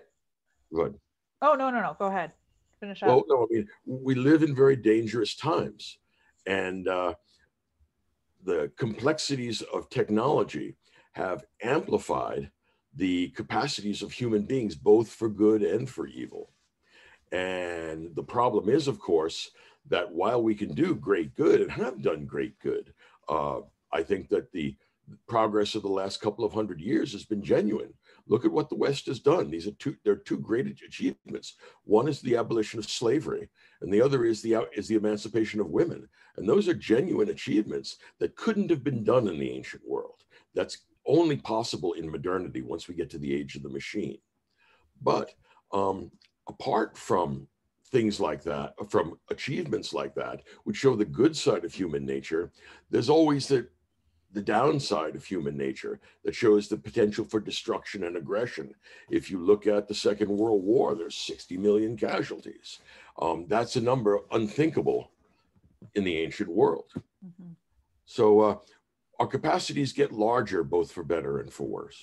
good. Oh, no, no, no, go ahead, finish up. Oh, no, I mean, we live in very dangerous times, and uh, the complexities of technology have amplified the capacities of human beings, both for good and for evil. And the problem is, of course, that while we can do great good and have done great good, uh, I think that the progress of the last couple of hundred years has been genuine. Look at what the West has done. These are two, there are two great achievements. One is the abolition of slavery, and the other is the, is the emancipation of women. And those are genuine achievements that couldn't have been done in the ancient world. That's only possible in modernity once we get to the age of the machine. But um, apart from things like that, from achievements like that, which show the good side of human nature, there's always the, the downside of human nature that shows the potential for destruction and aggression. If you look at the Second World War, there's sixty million casualties. Um, that's a number unthinkable in the ancient world. Mm-hmm. So uh, our capacities get larger, both for better and for worse.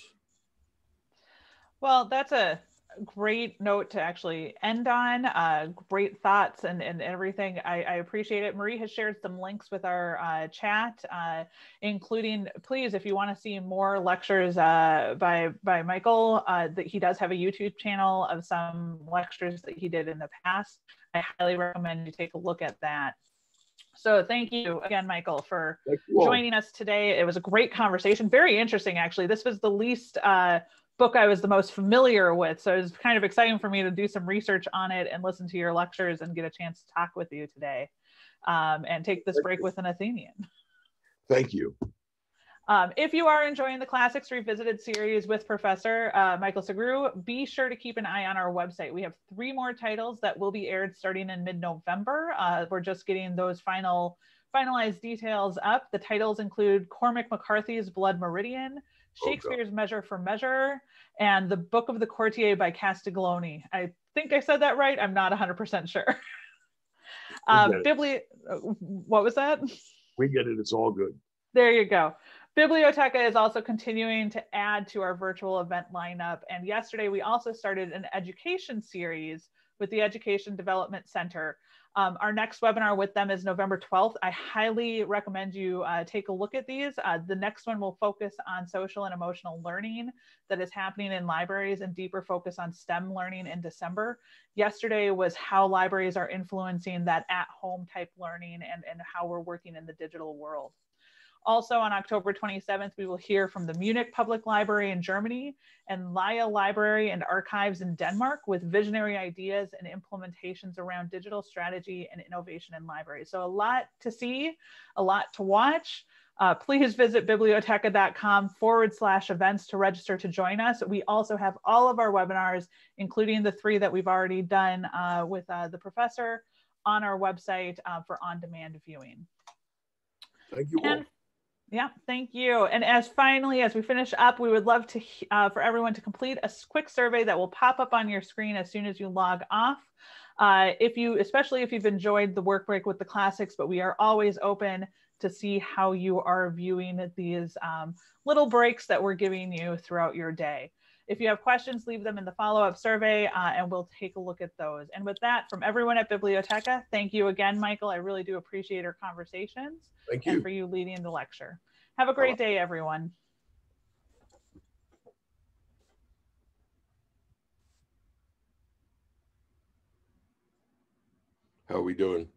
Well, that's a great note to actually end on. Uh, great thoughts and, and everything. I, I appreciate it. Marie has shared some links with our uh, chat, uh, including, please, if you want to see more lectures uh, by, by Michael, uh, that he does have a YouTube channel of some lectures that he did in the past. I highly recommend you take a look at that. So thank you again, Michael, for joining us today. It was a great conversation. Very interesting, actually. This was the least uh, book I was the most familiar with, so it was kind of exciting for me to do some research on it and listen to your lectures and get a chance to talk with you today um, and take this break with an Athenian. Thank you. Um, if you are enjoying the Classics Revisited series with Professor uh, Michael Sugrue, be sure to keep an eye on our website. We have three more titles that will be aired starting in mid-November. Uh, we're just getting those final finalized details up. The titles include Cormac McCarthy's Blood Meridian, Shakespeare's oh, Measure for Measure, and The Book of the Courtier by Castiglione. I think I said that right. I'm not one hundred percent sure. uh, Bibli- what was that? We get it. It's all good. There you go. Bibliotheca is also continuing to add to our virtual event lineup. And yesterday, we also started an education series with the Education Development Center. Um, our next webinar with them is November twelfth. I highly recommend you uh, take a look at these. Uh, the next one will focus on social and emotional learning that is happening in libraries, and deeper focus on STEM learning in December. Yesterday was how libraries are influencing that at-home type learning and, and how we're working in the digital world. Also on October twenty-seventh, we will hear from the Munich Public Library in Germany and Laya Library and Archives in Denmark with visionary ideas and implementations around digital strategy and innovation in libraries. So a lot to see, a lot to watch. Uh, please visit bibliotheca.com forward slash events to register to join us. We also have all of our webinars, including the three that we've already done uh, with uh, the professor, on our website uh, for on-demand viewing. Thank you and, all. Yeah, thank you. And as finally, as we finish up, we would love to uh, for everyone to complete a quick survey that will pop up on your screen as soon as you log off. Uh, if you, especially if you've enjoyed the work break with the classics, but we are always open to see how you are viewing these um, little breaks that we're giving you throughout your day. If you have questions, leave them in the follow-up survey uh, and we'll take a look at those. And with that, from everyone at Bibliotheca, thank you again, Michael. I really do appreciate our conversations. Thank you. And for you leading the lecture. Have a great right. day, everyone. How are we doing?